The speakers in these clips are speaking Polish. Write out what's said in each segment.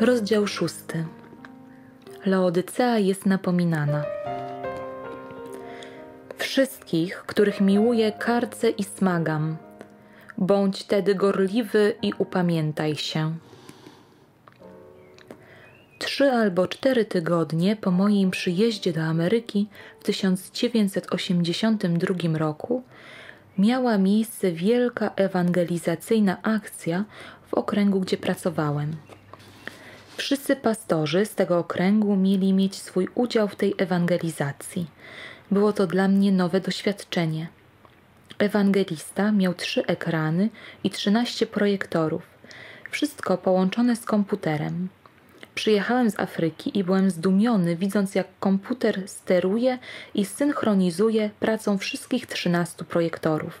Rozdział 6. Laodycea jest napominana. Wszystkich, których miłuję, karcę i smagam. Bądź tedy gorliwy i upamiętaj się. 3 albo 4 tygodnie po moim przyjeździe do Ameryki w 1982 roku miała miejsce wielka ewangelizacyjna akcja w okręgu, gdzie pracowałem. Wszyscy pastorzy z tego okręgu mieli mieć swój udział w tej ewangelizacji. Było to dla mnie nowe doświadczenie. Ewangelista miał 3 ekrany i 13 projektorów, wszystko połączone z komputerem. Przyjechałem z Afryki i byłem zdumiony, widząc jak komputer steruje i synchronizuje pracą wszystkich 13 projektorów.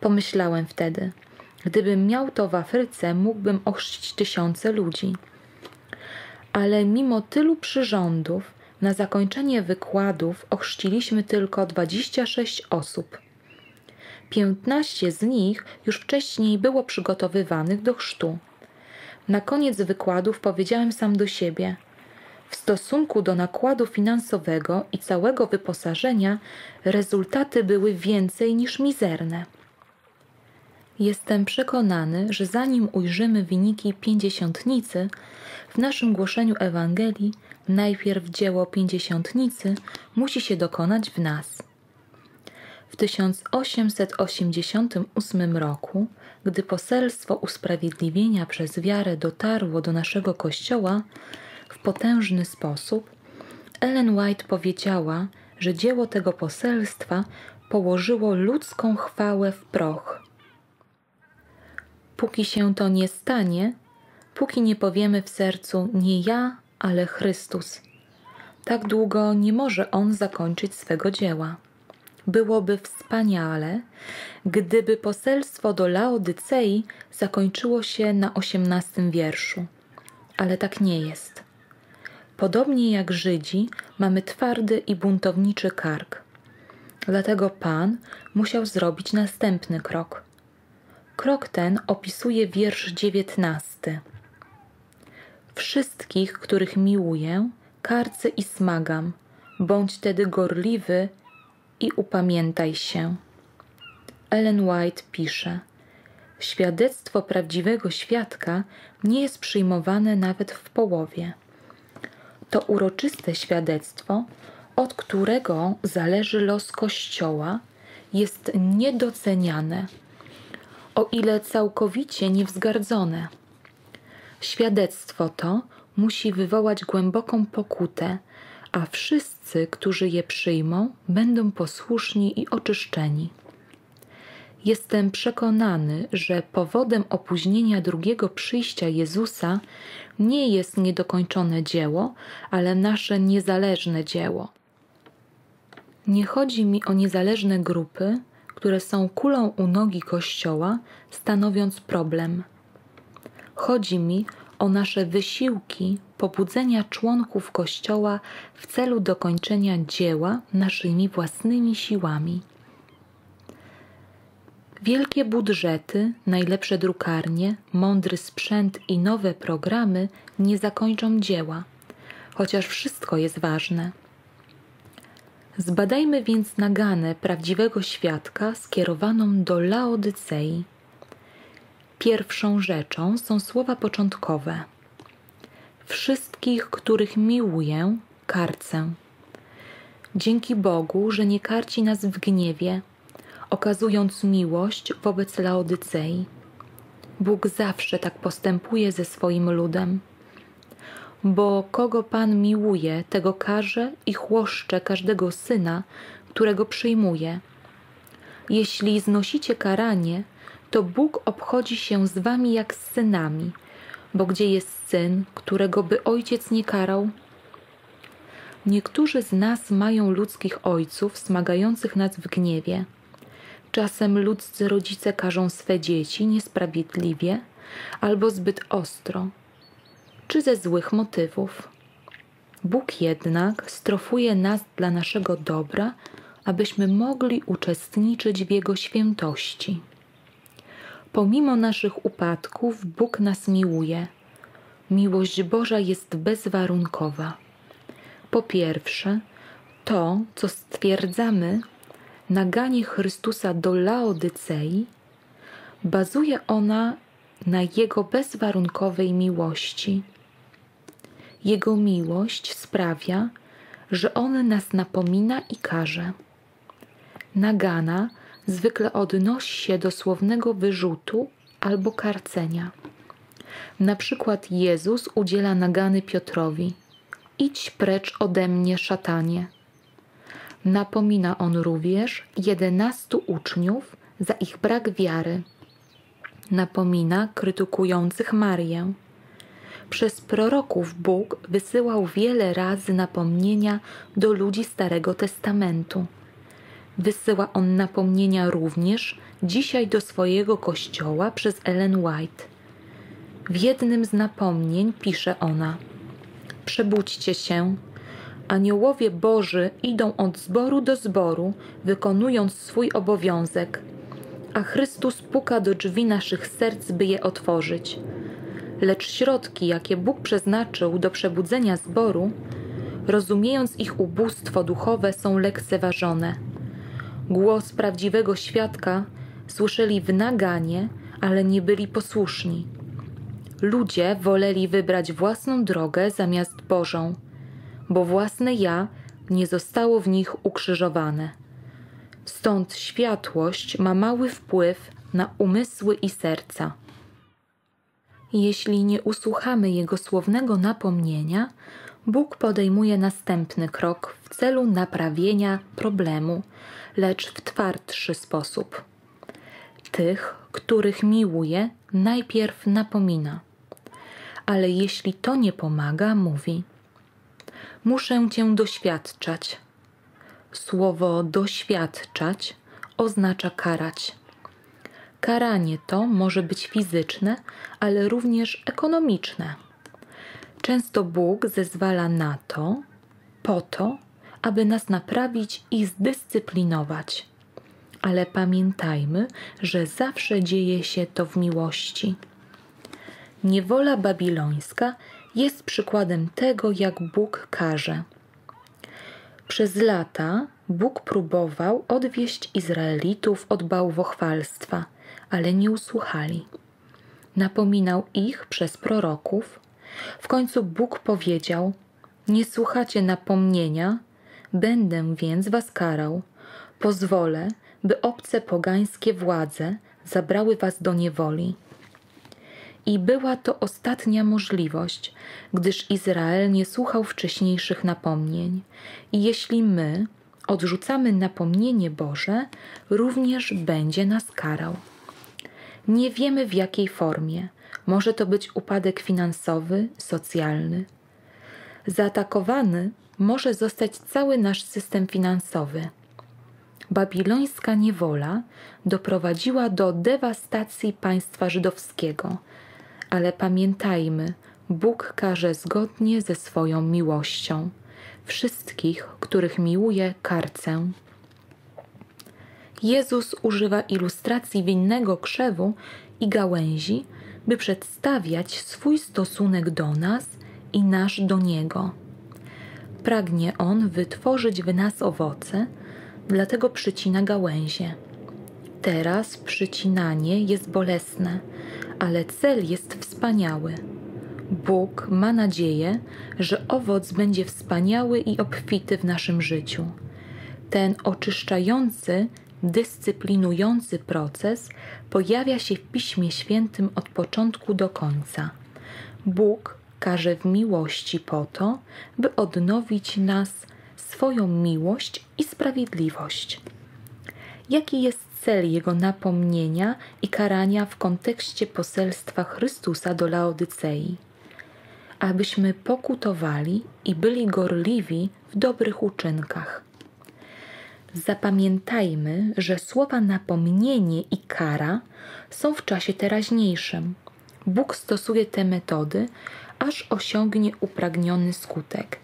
Pomyślałem wtedy, gdybym miał to w Afryce, mógłbym ochrzcić tysiące ludzi. Ale mimo tylu przyrządów, na zakończenie wykładów ochrzciliśmy tylko 26 osób. 15 z nich już wcześniej było przygotowywanych do chrztu. Na koniec wykładów powiedziałem sam do siebie: w stosunku do nakładu finansowego i całego wyposażenia rezultaty były więcej niż mizerne. Jestem przekonany, że zanim ujrzymy wyniki Pięćdziesiątnicy, w naszym głoszeniu Ewangelii najpierw dzieło Pięćdziesiątnicy musi się dokonać w nas. W 1888 roku, gdy poselstwo usprawiedliwienia przez wiarę dotarło do naszego kościoła w potężny sposób, Ellen White powiedziała, że dzieło tego poselstwa położyło ludzką chwałę w proch. Póki się to nie stanie, póki nie powiemy w sercu nie ja, ale Chrystus, tak długo nie może On zakończyć swego dzieła. Byłoby wspaniale, gdyby poselstwo do Laodycei zakończyło się na 18 wierszu, ale tak nie jest. Podobnie jak Żydzi, mamy twardy i buntowniczy kark. Dlatego Pan musiał zrobić następny krok. Krok ten opisuje wiersz 19. Wszystkich, których miłuję, karcę i smagam, bądź tedy gorliwy i upamiętaj się. Ellen White pisze: świadectwo prawdziwego świadka nie jest przyjmowane nawet w połowie. To uroczyste świadectwo, od którego zależy los Kościoła, jest niedoceniane, o ile całkowicie niewzgardzone. Świadectwo to musi wywołać głęboką pokutę, a wszyscy, którzy je przyjmą, będą posłuszni i oczyszczeni. Jestem przekonany, że powodem opóźnienia drugiego przyjścia Jezusa nie jest niedokończone dzieło, ale nasze niezależne dzieło. Nie chodzi mi o niezależne grupy, które są kulą u nogi Kościoła, stanowiąc problem. Chodzi mi o nasze wysiłki pobudzenia członków Kościoła w celu dokończenia dzieła naszymi własnymi siłami. Wielkie budżety, najlepsze drukarnie, mądry sprzęt i nowe programy nie zakończą dzieła, chociaż wszystko jest ważne. Zbadajmy więc naganę prawdziwego świadka skierowaną do Laodycei. Pierwszą rzeczą są słowa początkowe. Wszystkich, których miłuję, karcę. Dzięki Bogu, że nie karci nas w gniewie, okazując miłość wobec Laodycei. Bóg zawsze tak postępuje ze swoim ludem. Bo kogo Pan miłuje, tego karze i chłoszcze każdego syna, którego przyjmuje. Jeśli znosicie karanie, to Bóg obchodzi się z wami jak z synami, bo gdzie jest syn, którego by ojciec nie karał? Niektórzy z nas mają ludzkich ojców smagających nas w gniewie. Czasem ludzcy rodzice karzą swe dzieci niesprawiedliwie albo zbyt ostro, czy ze złych motywów. Bóg jednak strofuje nas dla naszego dobra, abyśmy mogli uczestniczyć w Jego świętości. Pomimo naszych upadków Bóg nas miłuje. Miłość Boża jest bezwarunkowa. Po pierwsze, to, co stwierdzamy, naganie Chrystusa do Laodycei, bazuje ona na Jego bezwarunkowej miłości. Jego miłość sprawia, że On nas napomina i karze. Nagana zwykle odnosi się do słownego wyrzutu albo karcenia. Na przykład Jezus udziela nagany Piotrowi: „Idź precz ode mnie, szatanie”. Napomina On również 11 uczniów za ich brak wiary. Napomina krytykujących Marię. Przez proroków Bóg wysyłał wiele razy napomnienia do ludzi Starego Testamentu. Wysyła On napomnienia również dzisiaj do swojego Kościoła przez Ellen White. W jednym z napomnień pisze ona: „Przebudźcie się. Aniołowie Boży idą od zboru do zboru, wykonując swój obowiązek, a Chrystus puka do drzwi naszych serc, by je otworzyć. Lecz środki, jakie Bóg przeznaczył do przebudzenia zboru, rozumiejąc ich ubóstwo duchowe, są lekceważone. Głos prawdziwego świadka słyszeli w naganie, ale nie byli posłuszni. Ludzie woleli wybrać własną drogę zamiast Bożą, bo własne ja nie zostało w nich ukrzyżowane. Stąd światłość ma mały wpływ na umysły i serca”. Jeśli nie usłuchamy Jego słownego napomnienia, Bóg podejmuje następny krok w celu naprawienia problemu, lecz w twardszy sposób. Tych, których miłuje, najpierw napomina. Ale jeśli to nie pomaga, mówi: „Muszę Cię doświadczać”. Słowo „doświadczać” oznacza karać. Karanie to może być fizyczne, ale również ekonomiczne. Często Bóg zezwala na to, po to, aby nas naprawić i zdyscyplinować. Ale pamiętajmy, że zawsze dzieje się to w miłości. Niewola babilońska jest przykładem tego, jak Bóg karze. Przez lata Bóg próbował odwieść Izraelitów od bałwochwalstwa, ale nie usłuchali. Napominał ich przez proroków. W końcu Bóg powiedział: „Nie słuchacie napomnienia, będę więc was karał. Pozwolę, by obce pogańskie władze zabrały was do niewoli”. I była to ostatnia możliwość, gdyż Izrael nie słuchał wcześniejszych napomnień. I jeśli my odrzucamy napomnienie Boże, również będzie nas karał. Nie wiemy, w jakiej formie. Może to być upadek finansowy, socjalny. Zaatakowany może zostać cały nasz system finansowy. Babilońska niewola doprowadziła do dewastacji państwa żydowskiego, ale pamiętajmy, Bóg karze zgodnie ze swoją miłością. Wszystkich, których miłuje, karcę. Jezus używa ilustracji winnego krzewu i gałęzi, by przedstawiać swój stosunek do nas i nasz do Niego. Pragnie On wytworzyć w nas owoce, dlatego przycina gałęzie. Teraz przycinanie jest bolesne, ale cel jest wspaniały. Bóg ma nadzieję, że owoc będzie wspaniały i obfity w naszym życiu. Ten oczyszczający, dyscyplinujący proces pojawia się w Piśmie Świętym od początku do końca. Bóg karze w miłości po to, by odnowić nas swoją miłość i sprawiedliwość. Jaki jest cel Jego napomnienia i karania w kontekście poselstwa Chrystusa do Laodycei? Abyśmy pokutowali i byli gorliwi w dobrych uczynkach. Zapamiętajmy, że słowa napomnienie i kara są w czasie teraźniejszym. Bóg stosuje te metody, aż osiągnie upragniony skutek.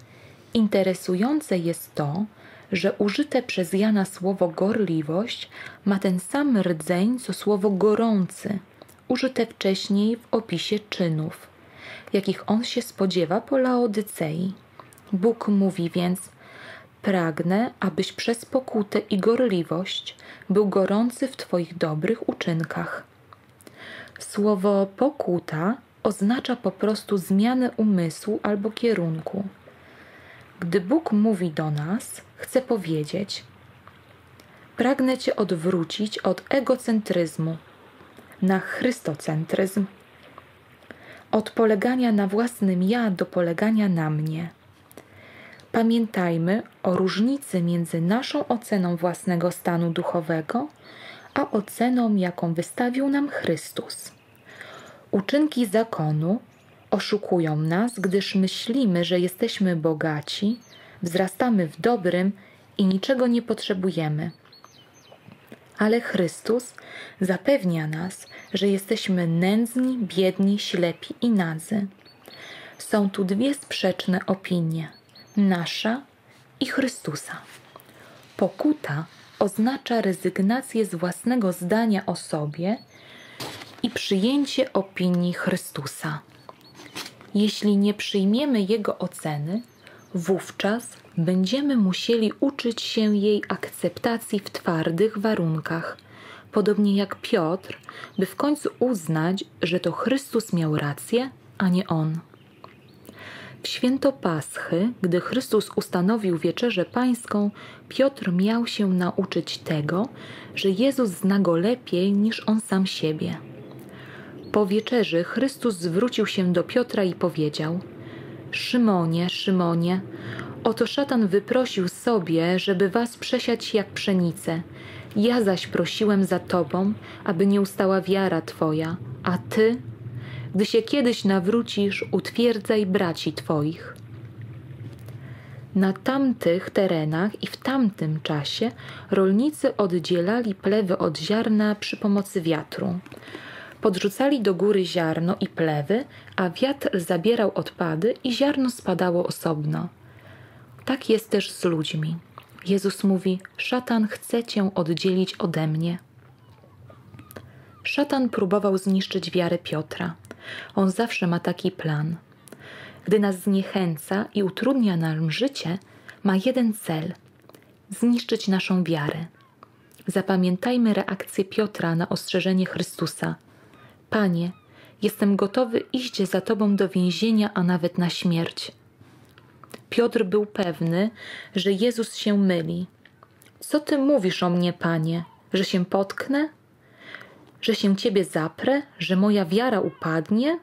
Interesujące jest to, że użyte przez Jana słowo gorliwość ma ten sam rdzeń co słowo gorący, użyte wcześniej w opisie czynów. jakich on się spodziewa po Laodycei. Bóg mówi więc: pragnę, abyś przez pokutę i gorliwość był gorący w Twoich dobrych uczynkach. Słowo pokuta oznacza po prostu zmianę umysłu albo kierunku. Gdy Bóg mówi do nas, chce powiedzieć: pragnę Cię odwrócić od egocentryzmu na chrystocentryzm, od polegania na własnym ja do polegania na mnie. Pamiętajmy o różnicy między naszą oceną własnego stanu duchowego, a oceną, jaką wystawił nam Chrystus. Uczynki zakonu oszukują nas, gdyż myślimy, że jesteśmy bogaci, wzrastamy w dobrym i niczego nie potrzebujemy. Ale Chrystus zapewnia nas, że jesteśmy nędzni, biedni, ślepi i nadzy. Są tu dwie sprzeczne opinie: nasza i Chrystusa. Pokuta oznacza rezygnację z własnego zdania o sobie i przyjęcie opinii Chrystusa. Jeśli nie przyjmiemy Jego oceny, wówczas będziemy musieli uczyć się jej akceptacji w twardych warunkach, podobnie jak Piotr, by w końcu uznać, że to Chrystus miał rację, a nie on. W święto Paschy, gdy Chrystus ustanowił Wieczerzę Pańską, Piotr miał się nauczyć tego, że Jezus zna go lepiej niż on sam siebie. Po wieczerzy Chrystus zwrócił się do Piotra i powiedział: Szymonie, Szymonie, oto szatan wyprosił sobie, żeby was przesiać jak pszenicę. Ja zaś prosiłem za tobą, aby nie ustała wiara twoja, a ty, gdy się kiedyś nawrócisz, utwierdzaj braci twoich. Na tamtych terenach i w tamtym czasie rolnicy oddzielali plewy od ziarna przy pomocy wiatru. Podrzucali do góry ziarno i plewy, a wiatr zabierał odpady i ziarno spadało osobno. Tak jest też z ludźmi. Jezus mówi: szatan chce cię oddzielić ode mnie. Szatan próbował zniszczyć wiarę Piotra. On zawsze ma taki plan. Gdy nas zniechęca i utrudnia nam życie, ma jeden cel – zniszczyć naszą wiarę. Zapamiętajmy reakcję Piotra na ostrzeżenie Chrystusa: Panie, jestem gotowy iść za Tobą do więzienia, a nawet na śmierć. Piotr był pewny, że Jezus się myli. Co Ty mówisz o mnie, Panie? Że się potknę? Że się Ciebie zaprę? Że moja wiara upadnie?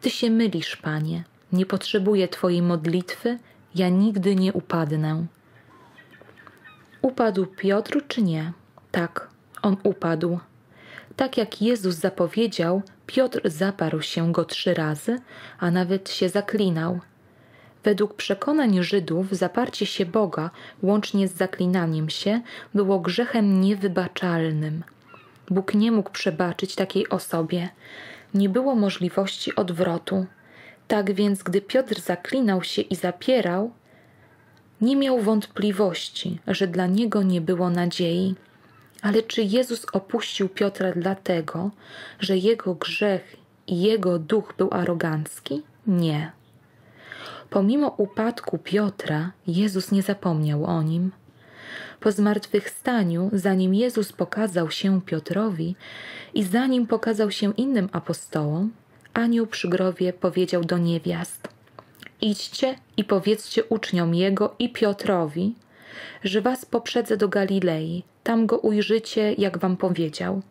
Ty się mylisz, Panie. Nie potrzebuję Twojej modlitwy. Ja nigdy nie upadnę. Upadł Piotr czy nie? Tak, on upadł. Tak jak Jezus zapowiedział, Piotr zaparł się go 3 razy, a nawet się zaklinał. Według przekonań Żydów zaparcie się Boga, łącznie z zaklinaniem się, było grzechem niewybaczalnym. Bóg nie mógł przebaczyć takiej osobie. Nie było możliwości odwrotu. Tak więc, gdy Piotr zaklinał się i zapierał, nie miał wątpliwości, że dla niego nie było nadziei. Ale czy Jezus opuścił Piotra dlatego, że jego grzech i jego duch był arogancki? Nie. Pomimo upadku Piotra, Jezus nie zapomniał o nim. Po zmartwychwstaniu, zanim Jezus pokazał się Piotrowi i zanim pokazał się innym apostołom, anioł przy grobie powiedział do niewiast: idźcie i powiedzcie uczniom Jego i Piotrowi, że was poprzedzę do Galilei, tam go ujrzycie, jak wam powiedział.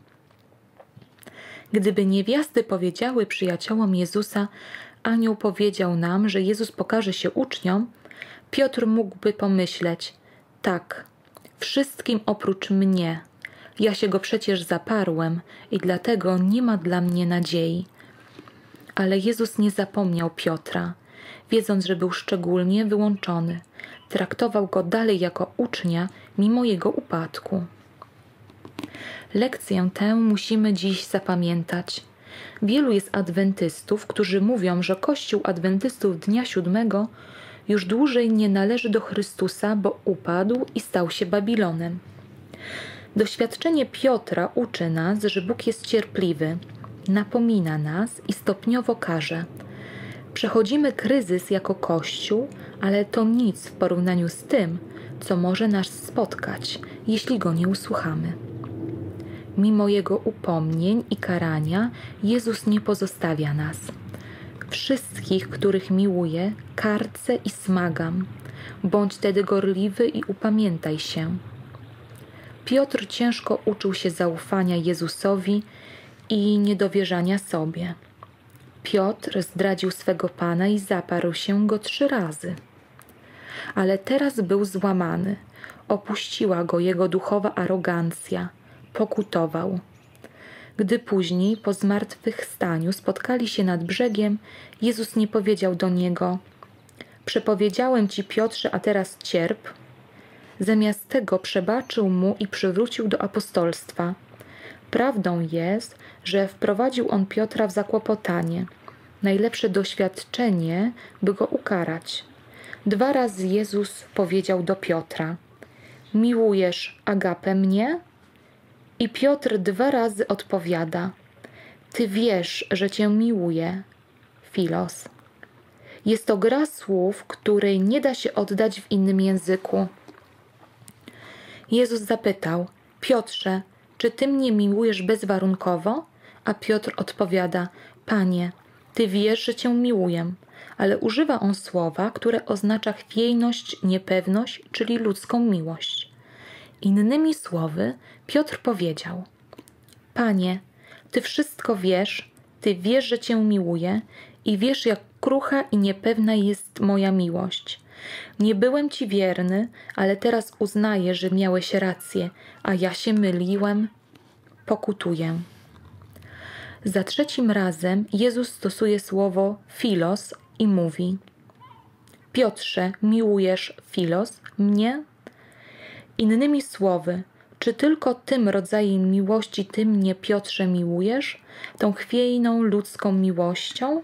Gdyby niewiasty powiedziały przyjaciołom Jezusa: anioł powiedział nam, że Jezus pokaże się uczniom, Piotr mógłby pomyśleć: tak, wszystkim oprócz mnie. Ja się go przecież zaparłem i dlatego nie ma dla mnie nadziei. Ale Jezus nie zapomniał Piotra. Wiedząc, że był szczególnie wyłączony, traktował go dalej jako ucznia mimo jego upadku. Lekcję tę musimy dziś zapamiętać. Wielu jest adwentystów, którzy mówią, że Kościół Adwentystów dnia siódmego już dłużej nie należy do Chrystusa, bo upadł i stał się Babilonem. Doświadczenie Piotra uczy nas, że Bóg jest cierpliwy, napomina nas i stopniowo karze. Przechodzimy kryzys jako Kościół, ale to nic w porównaniu z tym, co może nas spotkać, jeśli Go nie usłuchamy. Mimo Jego upomnień i karania, Jezus nie pozostawia nas. Wszystkich, których miłuje, karcę i smagam. Bądź tedy gorliwy i upamiętaj się. Piotr ciężko uczył się zaufania Jezusowi i niedowierzania sobie. Piotr zdradził swego Pana i zaparł się Go 3 razy. Ale teraz był złamany. Opuściła go jego duchowa arogancja. Pokutował. Gdy później po zmartwychwstaniu spotkali się nad brzegiem, Jezus nie powiedział do niego: „Przepowiedziałem ci, Piotrze, a teraz cierp”. Zamiast tego przebaczył mu i przywrócił do apostolstwa. Prawdą jest, że wprowadził on Piotra w zakłopotanie. Najlepsze doświadczenie, by go ukarać. 2 razy Jezus powiedział do Piotra: „Miłujesz agapę mnie?” I Piotr 2 razy odpowiada: „Ty wiesz, że cię miłuję, Filos”. Jest to gra słów, której nie da się oddać w innym języku. Jezus zapytał: „Piotrze, czy ty mnie miłujesz bezwarunkowo?” A Piotr odpowiada: „Panie, ty wiesz, że cię miłuję”, ale używa on słowa, które oznacza chwiejność, niepewność, czyli ludzką miłość. Innymi słowy, Piotr powiedział: „Panie, Ty wszystko wiesz, Ty wiesz, że Cię miłuję i wiesz, jak krucha i niepewna jest moja miłość. Nie byłem Ci wierny, ale teraz uznaję, że miałeś rację, a ja się myliłem, pokutuję”. Za 3. razem Jezus stosuje słowo filos i mówi: „Piotrze, miłujesz filos mnie?” Innymi słowy, czy tylko tym rodzajem miłości Ty mnie, Piotrze, miłujesz? Tą chwiejną ludzką miłością?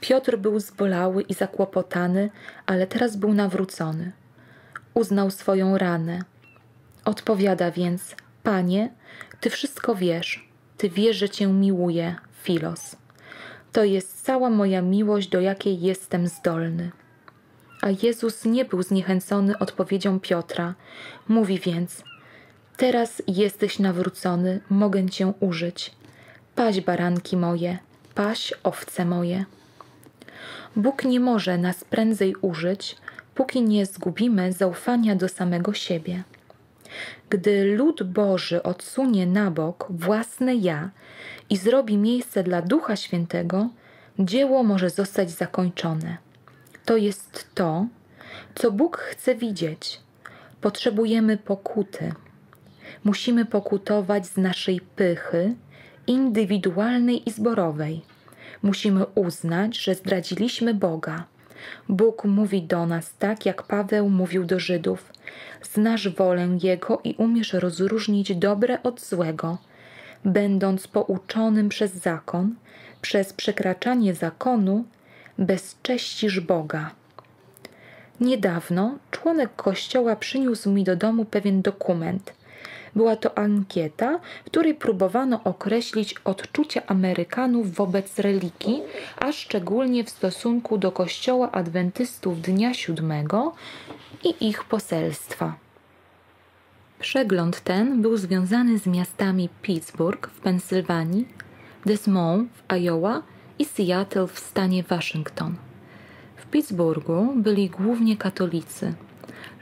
Piotr był zbolały i zakłopotany, ale teraz był nawrócony. Uznał swoją ranę. Odpowiada więc: „Panie, Ty wszystko wiesz, Ty wiesz, że Cię miłuję, Filos. To jest cała moja miłość, do jakiej jestem zdolny”. A Jezus nie był zniechęcony odpowiedzią Piotra. Mówi więc: „Teraz jesteś nawrócony, mogę Cię użyć. Paś baranki moje, paś owce moje”. Bóg nie może nas prędzej użyć, póki nie zgubimy zaufania do samego siebie. Gdy lud Boży odsunie na bok własne ja i zrobi miejsce dla Ducha Świętego, dzieło może zostać zakończone. To jest to, co Bóg chce widzieć. Potrzebujemy pokuty. Musimy pokutować z naszej pychy, indywidualnej i zborowej. Musimy uznać, że zdradziliśmy Boga. Bóg mówi do nas tak, jak Paweł mówił do Żydów: „Znasz wolę Jego i umiesz rozróżnić dobre od złego”. Będąc pouczonym przez zakon, przez przekraczanie zakonu, bezcześcisz Boga. Niedawno członek kościoła przyniósł mi do domu pewien dokument. Była to ankieta, w której próbowano określić odczucia Amerykanów wobec religii, a szczególnie w stosunku do Kościoła Adwentystów dnia siódmego i ich poselstwa. Przegląd ten był związany z miastami Pittsburgh w Pensylwanii, Des Moines w Iowa i Seattle w stanie Waszyngton. W Pittsburghu byli głównie katolicy.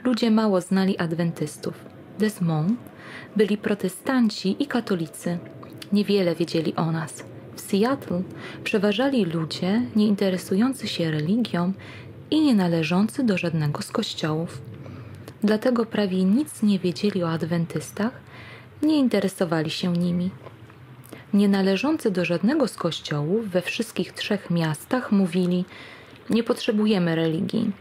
Ludzie mało znali adwentystów. Des Moines byli protestanci i katolicy. Niewiele wiedzieli o nas. W Seattle przeważali ludzie nie interesujący się religią i nie należący do żadnego z kościołów. Dlatego prawie nic nie wiedzieli o adwentystach, nie interesowali się nimi. Nienależący do żadnego z kościołów we wszystkich 3 miastach mówili: „Nie potrzebujemy religii.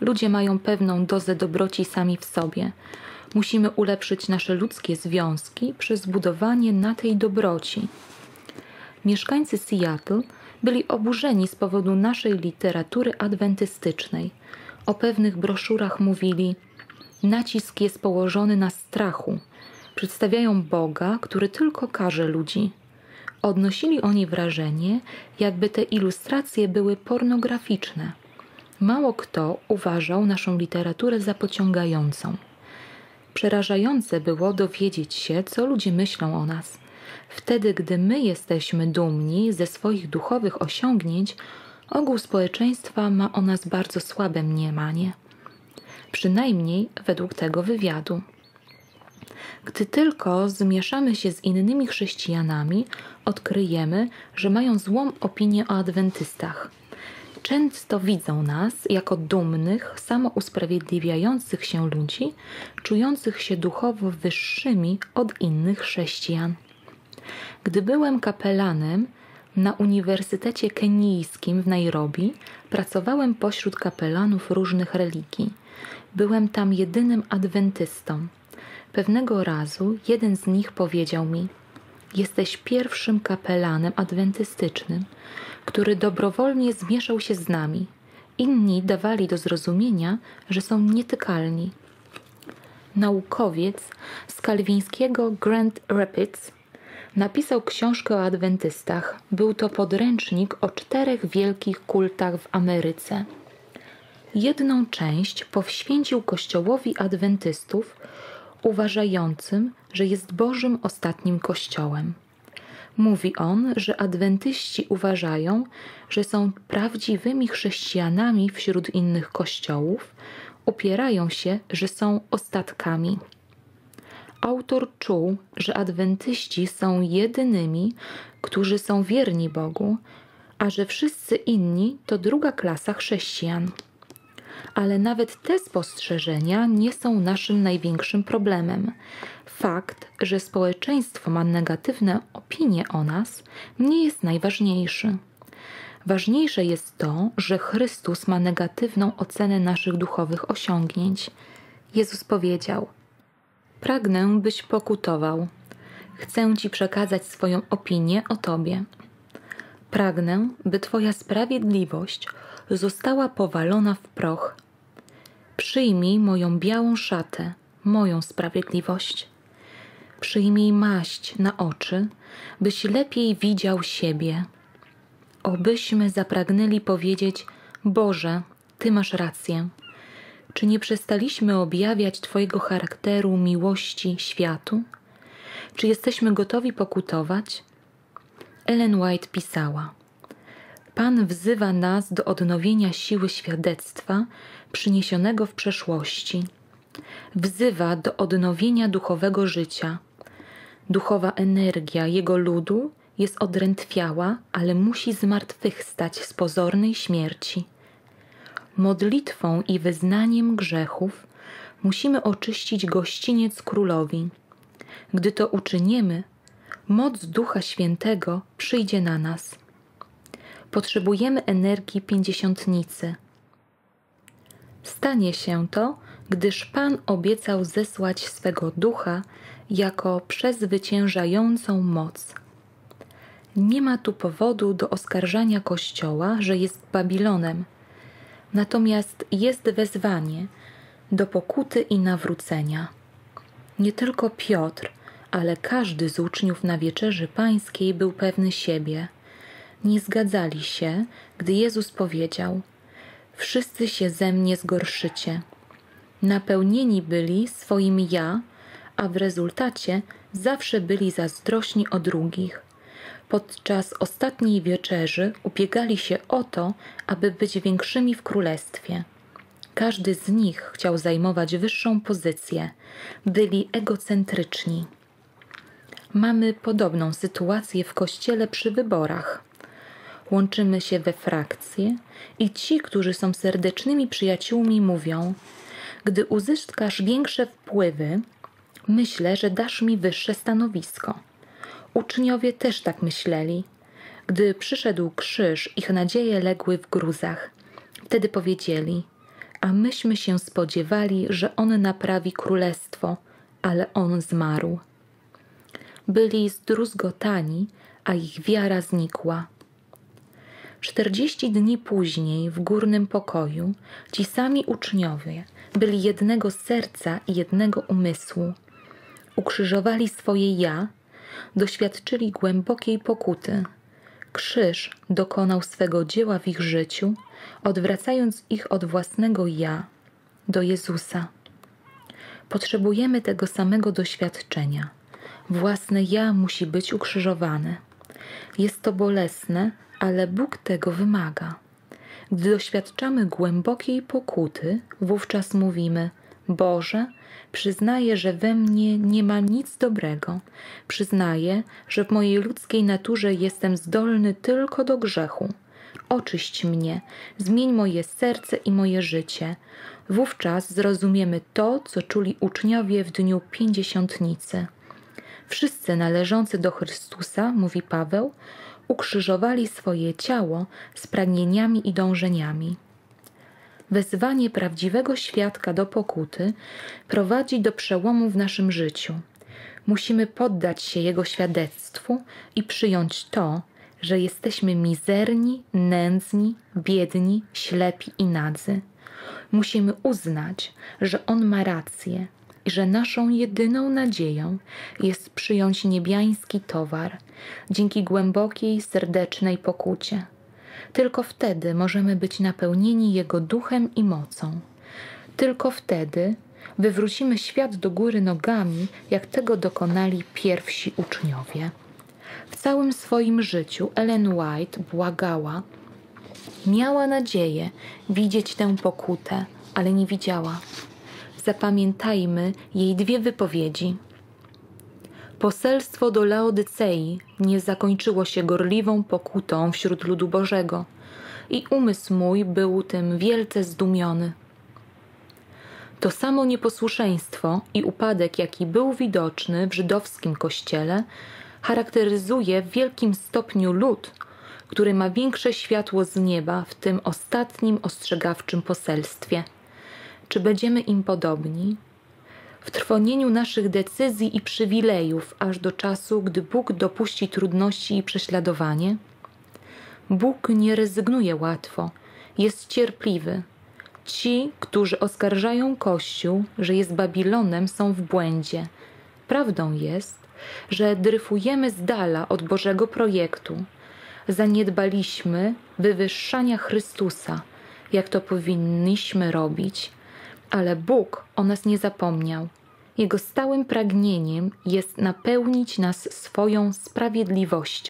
Ludzie mają pewną dozę dobroci sami w sobie. Musimy ulepszyć nasze ludzkie związki przez budowanie na tej dobroci”. Mieszkańcy Seattle byli oburzeni z powodu naszej literatury adwentystycznej. O pewnych broszurach mówili: „Nacisk jest położony na strachu. Przedstawiają Boga, który tylko karze ludzi. Odnosili oni wrażenie, jakby te ilustracje były pornograficzne. Mało kto uważał naszą literaturę za pociągającą. Przerażające było dowiedzieć się, co ludzie myślą o nas. Wtedy, gdy my jesteśmy dumni ze swoich duchowych osiągnięć, ogół społeczeństwa ma o nas bardzo słabe mniemanie. Przynajmniej według tego wywiadu. Gdy tylko zmieszamy się z innymi chrześcijanami, odkryjemy, że mają złą opinię o adwentystach. Często widzą nas jako dumnych, samousprawiedliwiających się ludzi, czujących się duchowo wyższymi od innych chrześcijan. Gdy byłem kapelanem na Uniwersytecie Kenijskim w Nairobi, pracowałem pośród kapelanów różnych religii. Byłem tam jedynym adwentystą. Pewnego razu jeden z nich powiedział mi: „Jesteś pierwszym kapelanem adwentystycznym, który dobrowolnie zmieszał się z nami. Inni dawali do zrozumienia, że są nietykalni”. Naukowiec z kalwińskiego Grand Rapids napisał książkę o adwentystach. Był to podręcznik o 4 wielkich kultach w Ameryce. Jedną część poświęcił Kościołowi Adwentystów, uważającym, że jest Bożym ostatnim Kościołem. Mówi on, że adwentyści uważają, że są prawdziwymi chrześcijanami wśród innych kościołów, upierają się, że są ostatkami. Autor czuł, że adwentyści są jedynymi, którzy są wierni Bogu, a że wszyscy inni to druga klasa chrześcijan. Ale nawet te spostrzeżenia nie są naszym największym problemem. Fakt, że społeczeństwo ma negatywne opinie o nas, nie jest najważniejszy. Ważniejsze jest to, że Chrystus ma negatywną ocenę naszych duchowych osiągnięć. Jezus powiedział: „Pragnę, byś pokutował. Chcę Ci przekazać swoją opinię o Tobie. Pragnę, by Twoja sprawiedliwość została powalona w proch. Przyjmij moją białą szatę, moją sprawiedliwość. Przyjmij maść na oczy, byś lepiej widział siebie. Obyśmy zapragnęli powiedzieć: Boże, Ty masz rację. Czy nie przestaliśmy objawiać Twojego charakteru miłości światu? Czy jesteśmy gotowi pokutować?” Ellen White pisała: „Pan wzywa nas do odnowienia siły świadectwa przyniesionego w przeszłości. Wzywa do odnowienia duchowego życia. Duchowa energia Jego ludu jest odrętwiała, ale musi zmartwychwstać z pozornej śmierci. Modlitwą i wyznaniem grzechów musimy oczyścić gościniec Królowi. Gdy to uczynimy, moc Ducha Świętego przyjdzie na nas. Potrzebujemy energii Pięćdziesiątnicy. Stanie się to, gdyż Pan obiecał zesłać swego Ducha jako przezwyciężającą moc. Nie ma tu powodu do oskarżania Kościoła, że jest Babilonem. Natomiast jest wezwanie do pokuty i nawrócenia. Nie tylko Piotr, ale każdy z uczniów na Wieczerzy Pańskiej był pewny siebie. Nie zgadzali się, gdy Jezus powiedział: „Wszyscy się ze mnie zgorszycie”. Napełnieni byli swoim ja, a w rezultacie zawsze byli zazdrośni o drugich. Podczas ostatniej wieczerzy ubiegali się o to, aby być większymi w królestwie. Każdy z nich chciał zajmować wyższą pozycję. Byli egocentryczni. Mamy podobną sytuację w Kościele przy wyborach. Łączymy się we frakcje i ci, którzy są serdecznymi przyjaciółmi, mówią: „Gdy uzyskasz większe wpływy, myślę, że dasz mi wyższe stanowisko”. Uczniowie też tak myśleli. Gdy przyszedł krzyż, ich nadzieje legły w gruzach. Wtedy powiedzieli: „A myśmy się spodziewali, że on naprawi królestwo, ale on zmarł”. Byli zdruzgotani, a ich wiara znikła. 40 dni później w górnym pokoju ci sami uczniowie byli jednego serca i jednego umysłu. Ukrzyżowali swoje ja, doświadczyli głębokiej pokuty. Krzyż dokonał swego dzieła w ich życiu, odwracając ich od własnego ja do Jezusa. Potrzebujemy tego samego doświadczenia. Własne ja musi być ukrzyżowane. Jest to bolesne, ale Bóg tego wymaga. Gdy doświadczamy głębokiej pokuty, wówczas mówimy: Boże, przyznaję, że we mnie nie ma nic dobrego. Przyznaję, że w mojej ludzkiej naturze jestem zdolny tylko do grzechu. Oczyść mnie, zmień moje serce i moje życie. Wówczas zrozumiemy to, co czuli uczniowie w dniu Pięćdziesiątnicy. Wszyscy należący do Chrystusa, mówi Paweł, ukrzyżowali swoje ciało z pragnieniami i dążeniami. Wezwanie prawdziwego świadka do pokuty prowadzi do przełomu w naszym życiu. Musimy poddać się jego świadectwu i przyjąć to, że jesteśmy mizerni, nędzni, biedni, ślepi i nadzy. Musimy uznać, że on ma rację i że naszą jedyną nadzieją jest przyjąć niebiański towar dzięki głębokiej, serdecznej pokucie. Tylko wtedy możemy być napełnieni Jego duchem i mocą. Tylko wtedy wywrócimy świat do góry nogami, jak tego dokonali pierwsi uczniowie. W całym swoim życiu Ellen White błagała. Miała nadzieję widzieć tę pokutę, ale nie widziała. Zapamiętajmy jej dwie wypowiedzi. Poselstwo do Laodycei nie zakończyło się gorliwą pokutą wśród ludu Bożego i umysł mój był tym wielce zdumiony. To samo nieposłuszeństwo i upadek, jaki był widoczny w żydowskim kościele, charakteryzuje w wielkim stopniu lud, który ma większe światło z nieba w tym ostatnim ostrzegawczym poselstwie. Czy będziemy im podobni? W trwonieniu naszych decyzji i przywilejów, aż do czasu, gdy Bóg dopuści trudności i prześladowanie? Bóg nie rezygnuje łatwo, jest cierpliwy. Ci, którzy oskarżają Kościół, że jest Babilonem, są w błędzie. Prawdą jest, że dryfujemy z dala od Bożego projektu. Zaniedbaliśmy wywyższania Chrystusa, jak to powinniśmy robić. Ale Bóg o nas nie zapomniał. Jego stałym pragnieniem jest napełnić nas swoją sprawiedliwością.